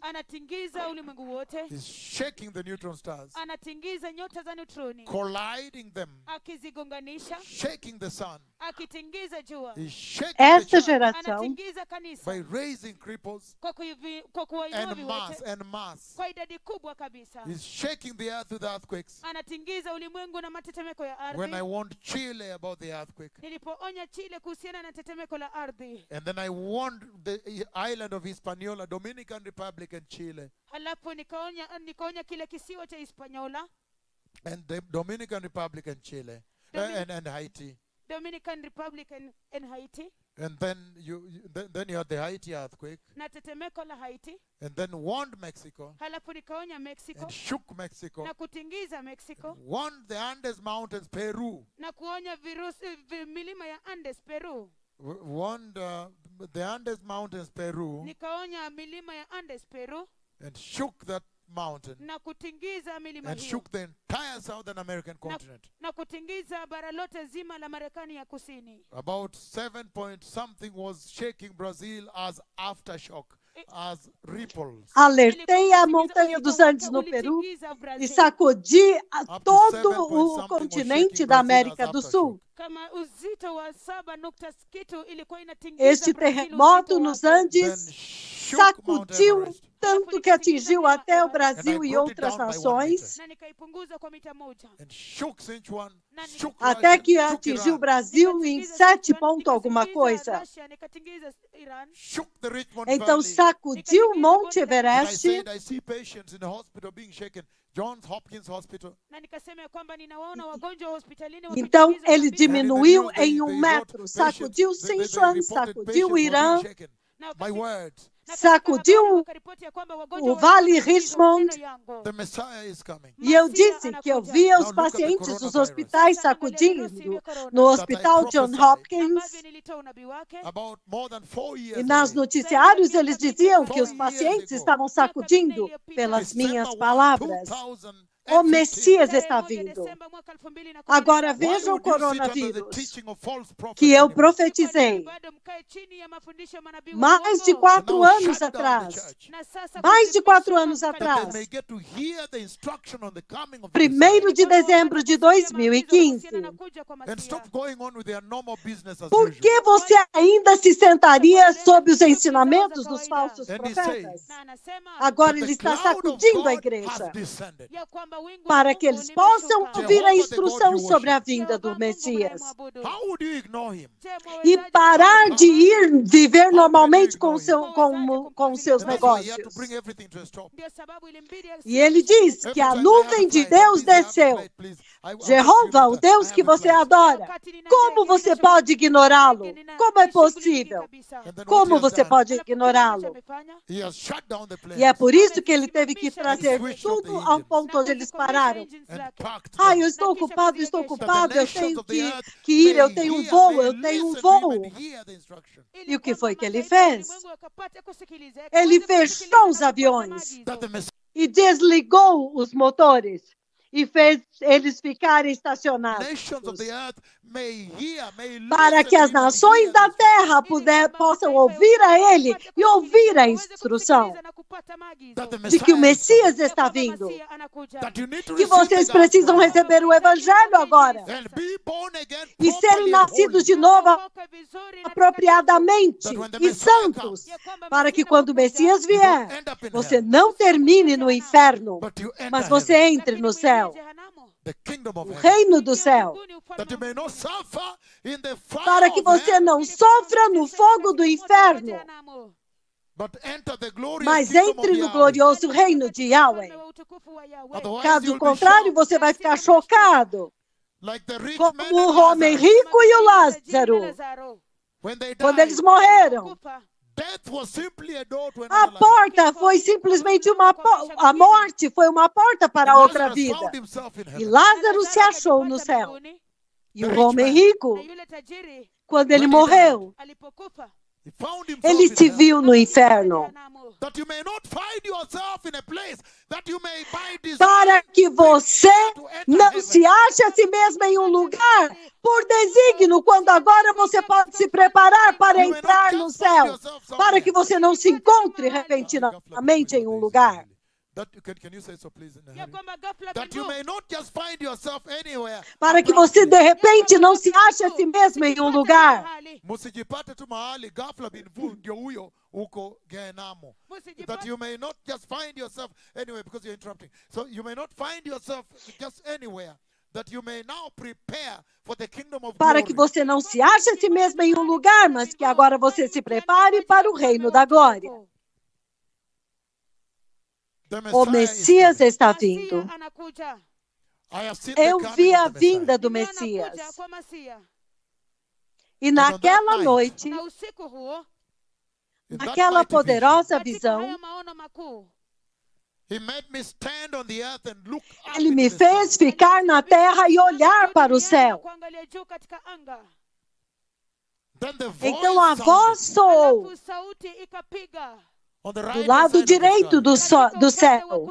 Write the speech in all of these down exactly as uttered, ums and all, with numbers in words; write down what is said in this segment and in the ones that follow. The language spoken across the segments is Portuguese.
anatingiza ulimwengu wote. He's shaking the neutron stars. Anatingiza nyota za neutroni. Colliding them. Akizigonganisha. Shaking the sun. Akitingiza jua. He's shaking esta geração. Anatingiza kanisa. By raising cripples. Kwa kuwainua viwete. And mass. Kwa idadi kubwa kabisa. He's shaking the earth with earthquakes. Anatingiza ulimwengu na matetemeko ya ardhi. When I warned Chile about the earthquake. Nilipoonya Chile kuhusiana na tetemeko la ardhi. And then I warned the island of Hispaniola, Dominican Republic and Chile. Halafu nikaonya nikaonya kile kisiwa cha Hispaniola. And the Dominican Republic and Chile. Domin uh, and, and Haiti. Dominican Republic and, and Haiti. And then you, you then, then you had the Haiti earthquake. Na tetemeko la Haiti. And then warned Mexico. Halafu nikaonya Mexico. And shook Mexico. Na kutingiza Mexico. And warned the Andes Mountains, Peru. Na kuonya virusi milima ya Andes, Peru. Warned uh, the Andes Mountains, Peru. Nikaonya milima ya Andes, Peru. And shook that mountain. Na kutingiza milima and hiyo. Shook the entire Southern American continent. Na, na kutingiza bara lote zima la Marekani ya kusini. About seven point something was shaking Brazil as aftershock. As ripples. Alertei a montanha dos Andes no Peru e sacudi a todo o continente da América do Sul. Este terremoto nos Andes sacudiu tanto que atingiu até o Brasil e outras nações, até que atingiu o Brasil em sete ponto alguma coisa. Então sacudiu o Monte Everest. Então ele diminuiu em um metro, sacudiu Sichuan, sacudiu o Irã, sacudiu o Vale Richmond. E eu disse que eu via os pacientes dos hospitais sacudindo no hospital John Hopkins. E nos noticiários eles diziam que os pacientes estavam sacudindo pelas minhas palavras. O Messias está vindo. Agora veja o coronavírus que eu profetizei mais de quatro anos atrás. Mais de quatro anos atrás. primeiro de dezembro de dois mil e quinze. Por que você ainda se sentaria sob os ensinamentos dos falsos profetas? Agora ele está sacudindo a igreja para que eles possam ouvir a instrução sobre a vinda do Messias e parar de ir viver normalmente com, seu, com, com seus negócios. E ele diz que a nuvem de Deus desceu. Jeová, o Deus que você adora, como você pode ignorá-lo? Como é possível? Como você pode ignorá-lo? E é por isso que ele teve que trazer tudo ao ponto onde eles pararam. Ah, eu estou ocupado, eu estou ocupado, eu tenho que, que ir, eu tenho um voo, eu tenho um voo. E o que foi que ele fez? Ele fechou os aviões e desligou os motores e fez eles ficarem estacionados para que as nações da terra puder, possam ouvir a ele e ouvir a instrução de que o Messias está vindo, que vocês precisam receber o Evangelho agora e serem nascidos de novo apropriadamente e santos, para que quando o Messias vier, você não termine no inferno, mas você entre no céu. O reino do céu, para que você não sofra no fogo do inferno, mas entre no glorioso reino de Yahweh. Caso contrário, você vai ficar chocado, como o homem rico e o Lázaro, quando eles morreram. A porta foi simplesmente uma porta, a morte foi uma porta para outra vida. E Lázaro se achou no céu. E o homem rico, quando ele morreu, Ele te viu no inferno para que você não se ache a si mesmo em um lugar por desígnio, quando agora você pode se preparar para entrar no céu, para que você não se encontre repentinamente em um lugar. Para que você de repente não se ache a si mesmo em um lugar. Para que você não se ache a si mesmo em um lugar, mas que agora você se prepare para o reino da glória. O Messias está vindo. Eu vi a vinda do Messias. E naquela noite, naquela poderosa visão, ele me fez ficar na terra e olhar para o céu. Então a voz soou do lado direito do, so, do céu.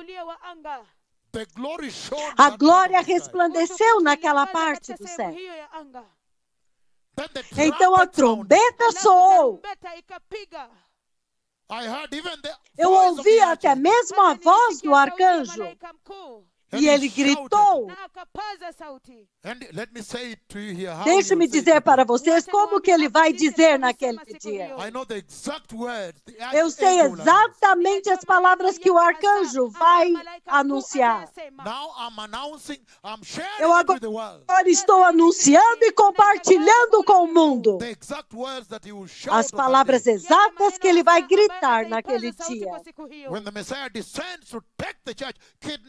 A glória resplandeceu naquela parte do céu. Então a trombeta soou. Eu ouvi até mesmo a voz do arcanjo. E ele gritou. Deixe-me dizer para vocês como que ele vai dizer naquele dia. Eu sei exatamente as palavras que o arcanjo vai anunciar. Eu agora estou anunciando e compartilhando com o mundo as palavras exatas que ele vai gritar naquele dia.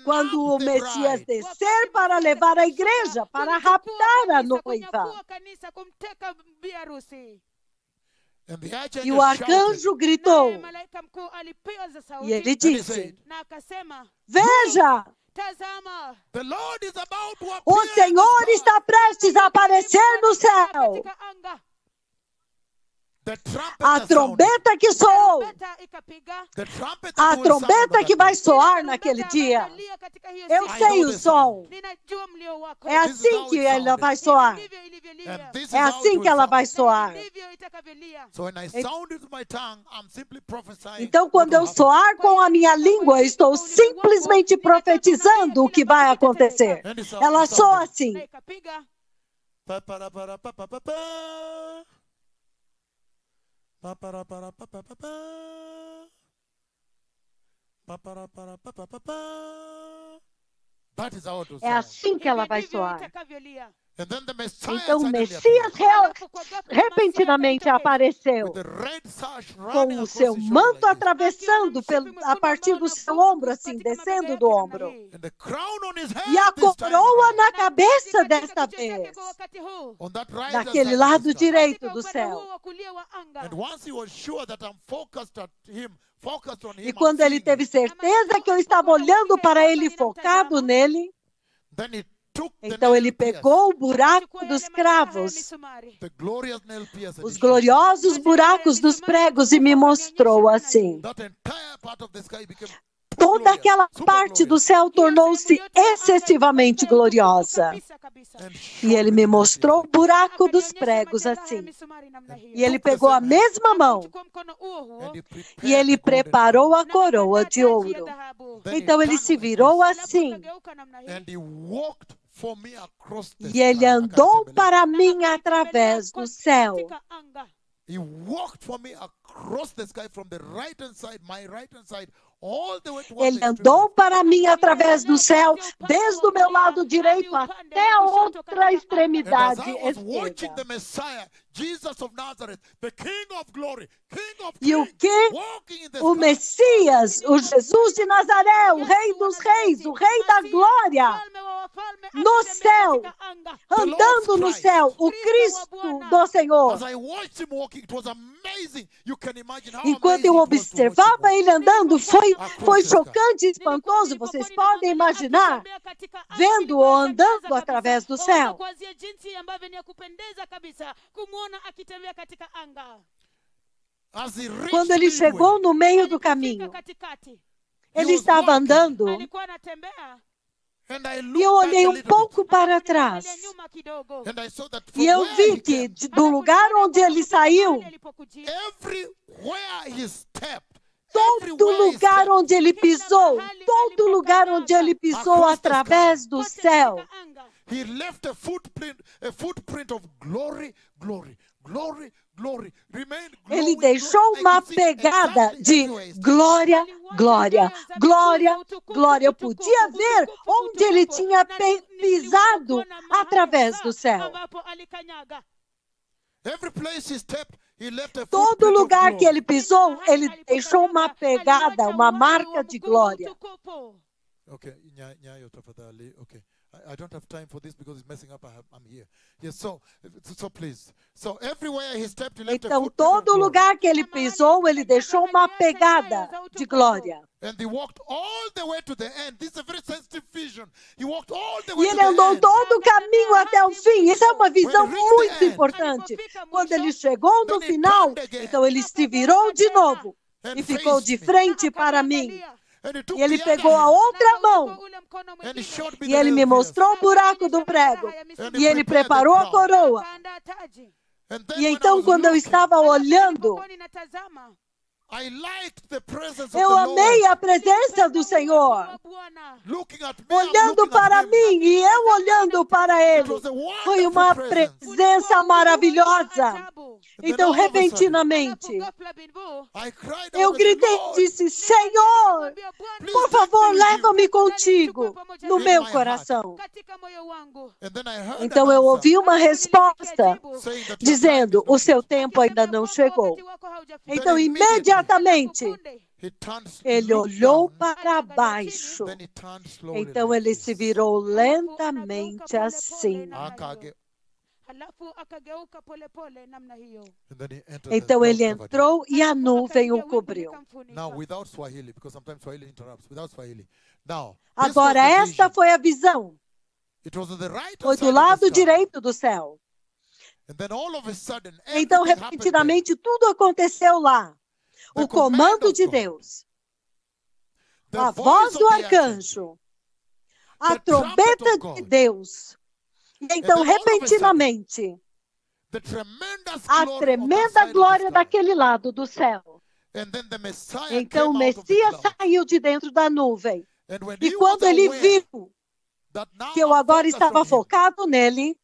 Quando o Messias descer para levar a igreja, para raptar a noiva. E o arcanjo gritou. E ele disse, veja, o Senhor está prestes a aparecer no céu. A trombeta que soou, a trombeta que vai soar naquele dia. Eu sei o som. É assim que ela vai soar. É assim que ela vai soar. Então, quando eu soar com a minha língua, eu estou simplesmente profetizando o que vai acontecer. Ela soa assim. É assim que ela vai soar. Então o Messias repentinamente apareceu com o seu manto atravessando pelo, a partir do seu ombro, assim, descendo do ombro. E a coroa na cabeça desta vez, daquele lado direito do céu. E quando ele teve certeza que eu estava olhando para ele focado nele, então ele pegou o buraco dos cravos, os gloriosos buracos dos pregos, e me mostrou assim. Toda aquela parte do céu tornou-se excessivamente gloriosa. E ele me mostrou o buraco dos pregos assim. E ele pegou a mesma mão. E ele preparou a coroa de ouro. Então ele se virou assim. E ele andou para mim através do céu. Ele andou para mim através do céu, desde o meu lado direito até a outra extremidade esquerda. E o que o Messias, o Jesus de Nazaré, o Rei dos Reis, o Rei da Glória, no céu, andando no céu, o Cristo do Senhor. Enquanto eu observava ele andando, foi, foi chocante e espantoso, vocês podem imaginar, vendo-o andando através do céu. Quando ele chegou no meio do caminho, ele estava andando, e eu olhei um pouco para trás, e eu vi que do lugar onde ele saiu, todo lugar onde ele pisou, todo lugar onde ele pisou através do céu, He left a footprint, a footprint of glory, glory, glory, glory. Remain glory. Ele deixou uma pegada de glória, glória, glória, glória. Eu podia ver onde ele tinha pisado através do céu. Todo lugar que ele pisou, ele deixou uma pegada, uma marca de glória. Ok, ok. I don't have time for this because it's messing up. I'm here. Yes, so, so please. So everywhere he stepped, he left então, a todo lugar que ele pisou, ele deixou uma pegada de glória. E ele andou todo o caminho até o fim. Isso é uma visão muito importante. Quando ele chegou no final, então ele se virou de novo e ficou de frente para mim. E ele pegou a outra mão, e ele me mostrou o buraco do prego, e ele preparou a coroa. E então, quando eu estava olhando, eu amei a presença do Senhor, olhando para mim e eu olhando para Ele. Foi uma presença maravilhosa. Então, repentinamente, eu gritei e disse, Senhor, por favor, leva-me contigo no meu coração. Então, eu ouvi uma resposta dizendo, o seu tempo ainda não chegou. Então, imediatamente, Imediatamente, ele olhou para baixo. Então, ele se virou lentamente assim. Então, ele entrou e a nuvem o cobriu. Agora, esta foi a visão. Foi do lado direito do céu. Então, repentinamente, tudo aconteceu lá. O comando de Deus, a voz do arcanjo, a trombeta de Deus. E então, repentinamente, a tremenda glória daquele lado do céu. Então, o Messias saiu de dentro da nuvem. E quando ele viu que eu agora estava focado nele,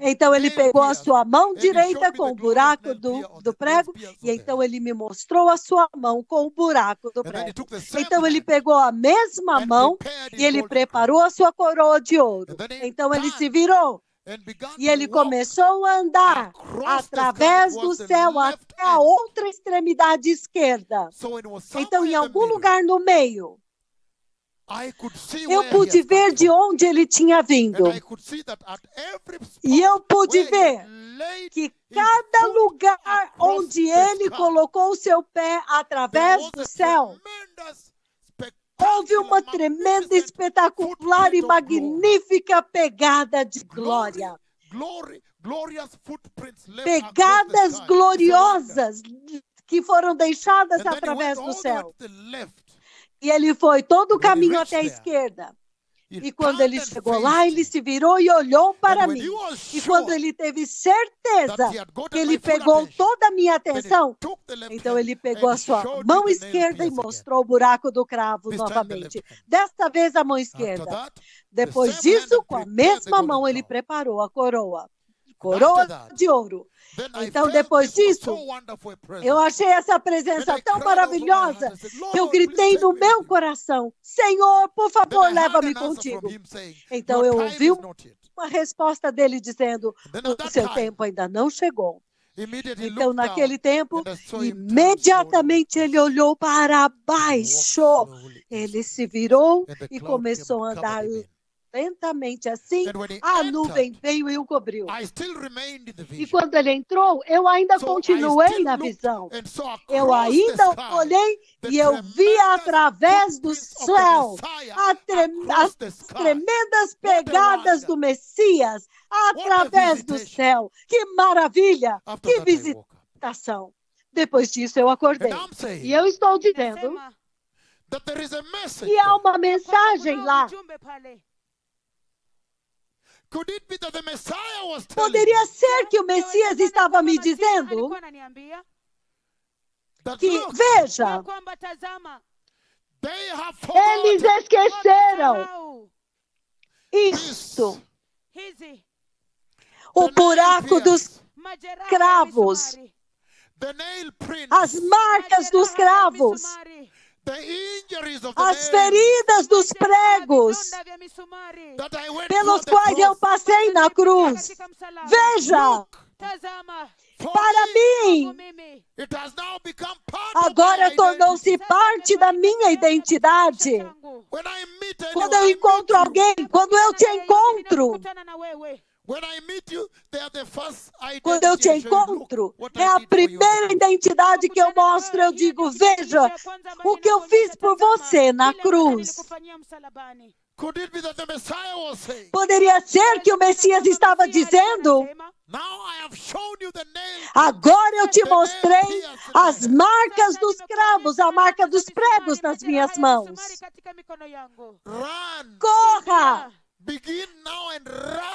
então ele pegou a sua mão direita com o buraco do, do prego, e então ele me mostrou a sua mão com o buraco do prego. Então ele pegou a mesma mão e ele preparou a sua coroa de ouro. Então ele se virou e ele começou a andar através do céu até a outra extremidade esquerda. Então em algum lugar no meio, eu pude ver de onde ele tinha vindo. E eu pude ver que cada lugar onde ele colocou o seu pé através do céu, houve uma tremenda, espetacular e magnífica pegada de glória. Pegadas gloriosas que foram deixadas através do céu. E ele foi todo o caminho até a esquerda. E quando ele chegou lá, ele se virou e olhou para mim. E quando ele teve certeza que ele pegou toda a minha atenção, então ele pegou a sua mão esquerda e mostrou o buraco do cravo novamente. Desta vez a mão esquerda. Depois disso, com a mesma mão, ele preparou a coroa. Coroa de ouro. Então, depois disso, eu achei essa presença tão maravilhosa que eu gritei no meu coração, Senhor, por favor, leva-me contigo. Então, eu ouvi uma resposta dele dizendo, o seu tempo ainda não chegou. Então, naquele tempo, imediatamente ele olhou para baixo. Ele se virou e começou a andar lentamente assim, a nuvem veio e o cobriu. E quando ele entrou, eu ainda continuei na visão. Eu ainda olhei e eu vi através do céu as tremendas pegadas do Messias através do céu. Que maravilha! Que visita! estação. Depois disso, eu acordei. E eu estou dizendo que há uma mensagem lá. Poderia ser que o Messias estava me dizendo que, veja, eles esqueceram isto. O buraco dos cravos. As marcas dos cravos. As feridas dos pregos pelos quais eu passei na cruz. Veja, para mim, agora tornou-se parte da minha identidade. Quando eu encontro alguém, quando eu te encontro, Quando eu te encontro, é a primeira identidade que eu mostro. Eu digo, veja o que eu fiz por você na cruz. Poderia ser que o Messias estava dizendo, agora eu te mostrei as marcas dos cravos, a marca dos pregos nas minhas mãos. Corra!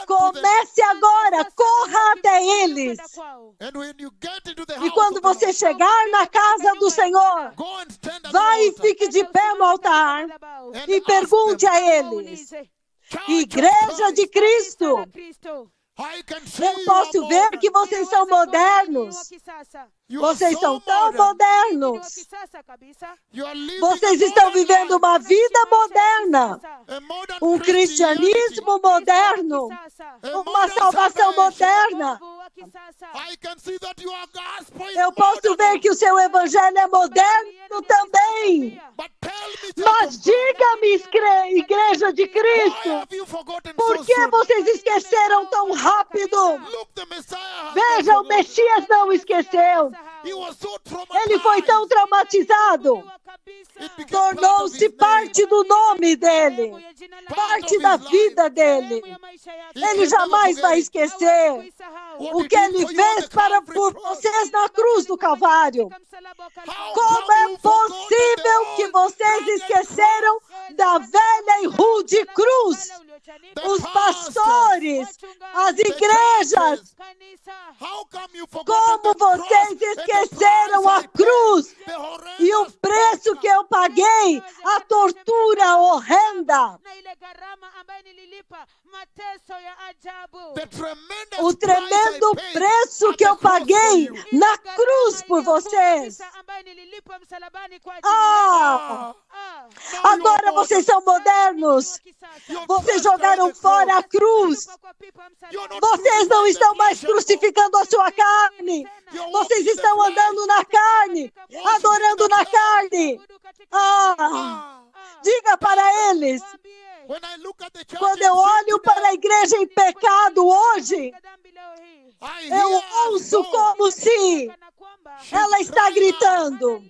Comece agora, corra até eles. E quando você chegar na casa do Senhor, vai e fique de pé no altar e pergunte a eles, Igreja de Cristo, eu posso ver que vocês são modernos. Vocês são tão modernos. Vocês estão vivendo uma vida moderna. Um cristianismo moderno. Uma salvação moderna. Eu posso ver que o seu evangelho é moderno também. Mas diga-me, Igreja de Cristo, por que vocês esqueceram tão rápido? Veja, o Messias não esqueceu. Ele foi tão traumatizado. Tornou-se parte do nome dele, parte da vida dele. Ele jamais vai esquecer o que ele fez para por vocês na cruz do Calvário. Como é possível que vocês esqueceram da velha e rude cruz? Os pastores, as igrejas, como vocês esqueceram a cruz e o preço que eu paguei, a tortura horrenda, o tremendo preço que eu paguei na cruz por vocês. Ah, agora vocês são modernos, vocês jogaram fora a cruz, vocês não estão mais crucificando a sua carne, vocês estão andando na carne, adorando na carne. Ah, diga para eles, quando eu olho para a igreja em pecado hoje, eu ouço como se ela está gritando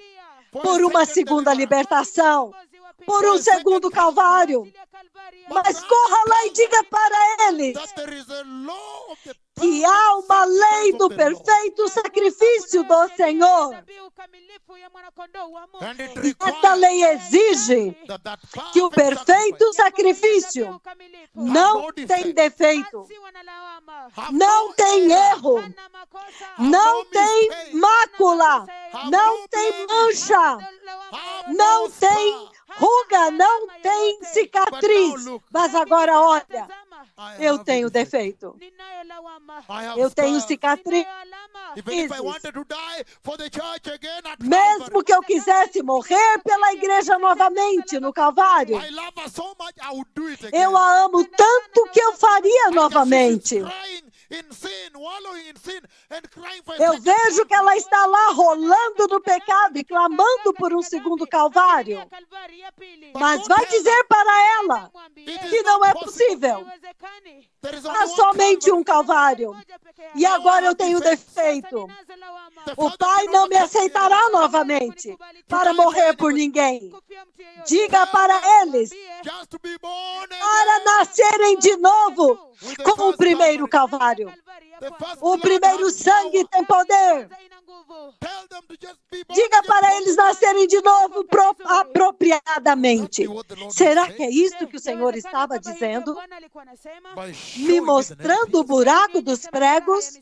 por uma segunda libertação, por um segundo Calvário. Mas corra lá e diga para eles que há uma lei do perfeito sacrifício do Senhor. E esta lei exige que o perfeito sacrifício não tem defeito, não tem erro, não tem mácula, não tem mancha, não tem ruga, não tem cicatriz. Mas agora olha, eu tenho defeito, eu tenho cicatriz. Mesmo que eu quisesse morrer pela igreja novamente no Calvário, eu a amo tanto que eu faria novamente. Eu vejo que ela está lá rolando no pecado e clamando por um segundo Calvário. Mas vai dizer para ela que não é possível. Há somente um Calvário. E agora eu tenho defeito. O Pai não me aceitará novamente para morrer por ninguém. Diga para eles para nascerem de novo com o primeiro Calvário. Calvário. O primeiro sangue tem poder. Diga para eles nascerem de novo apropriadamente. Será que é isso que o Senhor estava dizendo? Me mostrando o buraco dos pregos?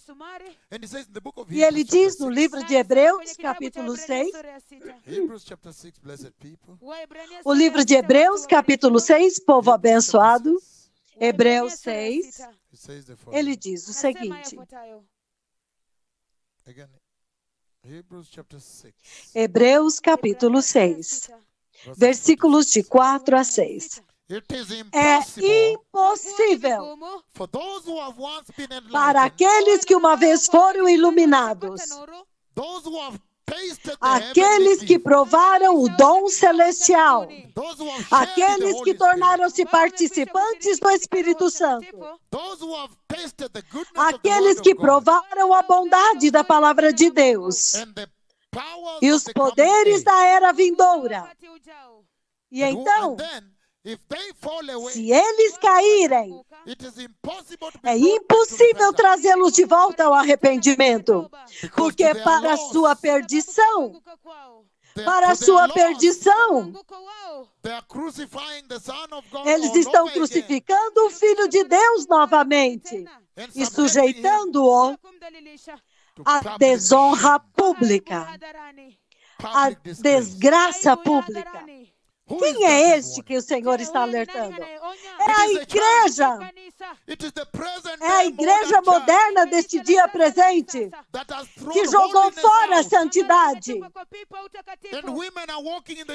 E ele diz no livro de Hebreus, capítulo seis. O livro de Hebreus, capítulo seis, povo abençoado. Hebreus seis. Ele diz o seguinte. Hebreus capítulo seis, versículos de quatro a seis. É impossível para aqueles que uma vez foram iluminados, aqueles que provaram o dom celestial, aqueles que tornaram-se participantes do Espírito Santo, aqueles que provaram a bondade da palavra de Deus e os poderes da era vindoura. E então, se eles caírem, é impossível trazê-los de volta ao arrependimento, porque para a sua perdição, para a sua perdição, eles estão crucificando o Filho de Deus novamente e sujeitando-o à desonra pública, à desgraça pública. Quem é este que o Senhor está alertando? É a igreja. É a igreja moderna deste dia presente que jogou fora a santidade.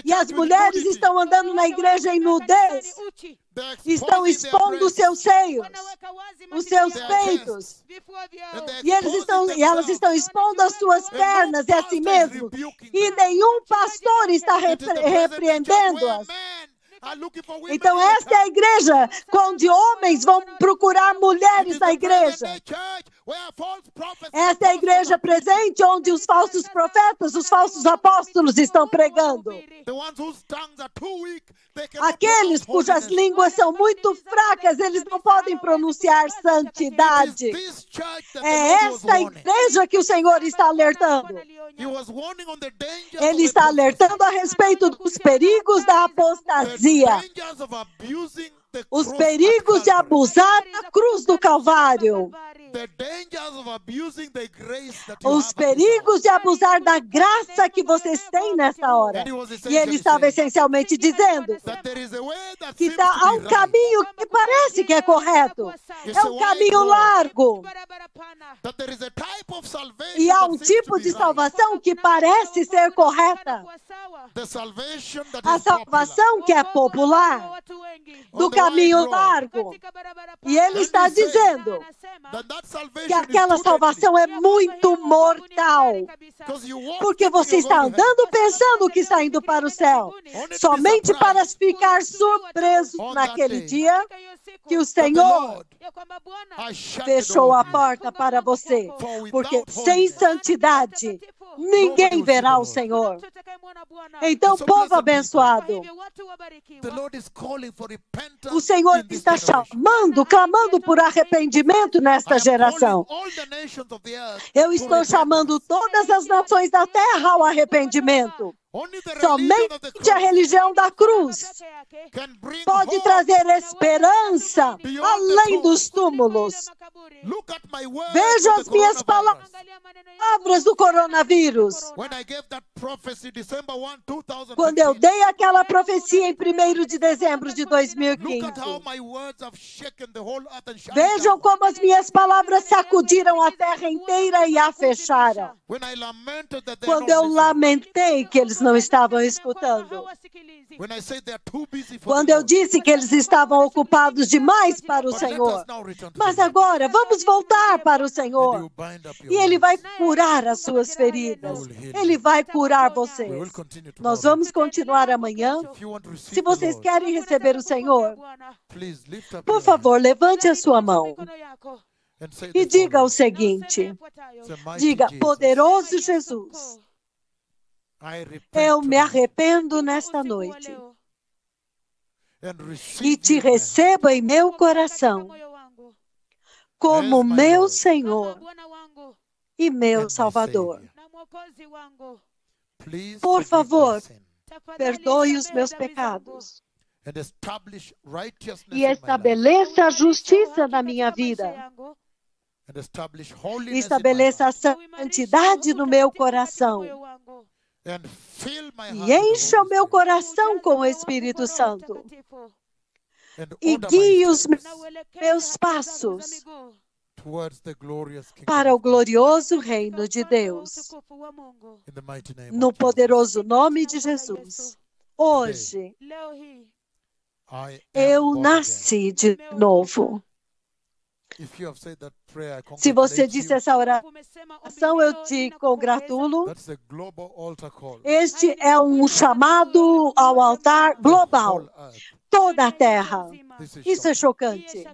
E as mulheres estão andando na igreja em nudez. Estão expondo os seus seios, os seus peitos. E, eles estão, e elas estão expondo as suas pernas e a si mesmo. E nenhum pastor está repre repreendendo. Então esta é a igreja onde homens vão procurar mulheres na igreja. Esta é a igreja presente onde os falsos profetas, os falsos apóstolos estão pregando. Aqueles cujas línguas são muito fracas, eles não podem pronunciar santidade. É esta igreja que o Senhor está alertando. Ele está alertando a respeito dos perigos da apostasia. Os perigos de abusar da cruz do Calvário. Os perigos de abusar da graça que vocês têm nessa hora. E ele estava essencialmente dizendo que há um caminho que parece que é correto. É um caminho largo. E há um tipo de salvação que parece ser correta. A salvação que é popular, do caminho largo. E ele está dizendo que aquela salvação é muito mortal, porque você está andando pensando que está indo para o céu, somente para ficar surpreso naquele dia que o Senhor fechou a porta para você, porque sem santidade ninguém verá o Senhor. Então, povo abençoado, o Senhor está chamando, clamando por arrependimento nesta geração. Eu estou chamando todas as nações da terra ao arrependimento. Somente a religião da cruz pode trazer esperança além dos túmulos. Veja as minhas palavras do coronavírus. Quando eu dei aquela profecia em primeiro de dezembro de dois mil e quinze, vejam como as minhas palavras sacudiram a terra inteira e a fecharam. Quando eu lamentei que eles não estavam escutando. Quando eu disse que eles estavam ocupados demais para o Senhor. Mas agora, vamos voltar para o Senhor. E Ele vai curar as suas feridas. Ele vai curar vocês. Nós vamos continuar amanhã. Se vocês querem receber o Senhor, por favor, levante a sua mão. E diga o seguinte. Diga, poderoso Jesus, eu me arrependo nesta noite e te recebo em meu coração como meu Senhor e meu Salvador. Por favor, perdoe os meus pecados e estabeleça a justiça na minha vida. Estabeleça a santidade no meu coração e encha o meu coração com o Espírito Santo e guie os meus passos para o glorioso reino de Deus. No poderoso nome de Jesus, hoje eu nasci de novo. Se você disse essa oração, eu te congratulo. Este é um chamado ao altar global. Toda a terra. Isso é chocante.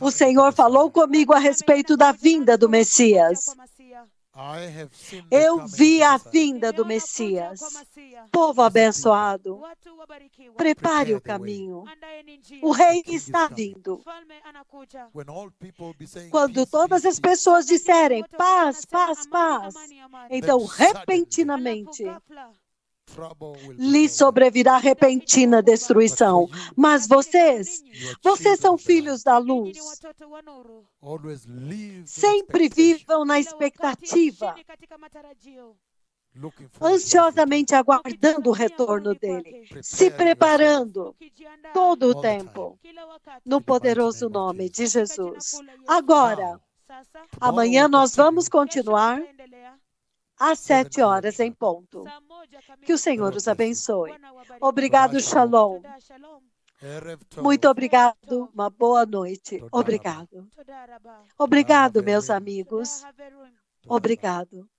O Senhor falou comigo a respeito da vinda do Messias. Eu vi a vinda do Messias. Povo abençoado, prepare o caminho. O rei está vindo. Quando todas as pessoas disserem paz, paz, paz, então repentinamente lhe sobrevirá repentina destruição. Mas vocês, vocês são filhos da luz. Sempre vivam na expectativa, ansiosamente aguardando o retorno dele, se preparando todo o tempo, no poderoso nome de Jesus. Agora, amanhã nós vamos continuar às sete horas em ponto. Que o Senhor os abençoe. Obrigado, Shalom. Muito obrigado, uma boa noite. Obrigado. Obrigado, meus amigos. Obrigado.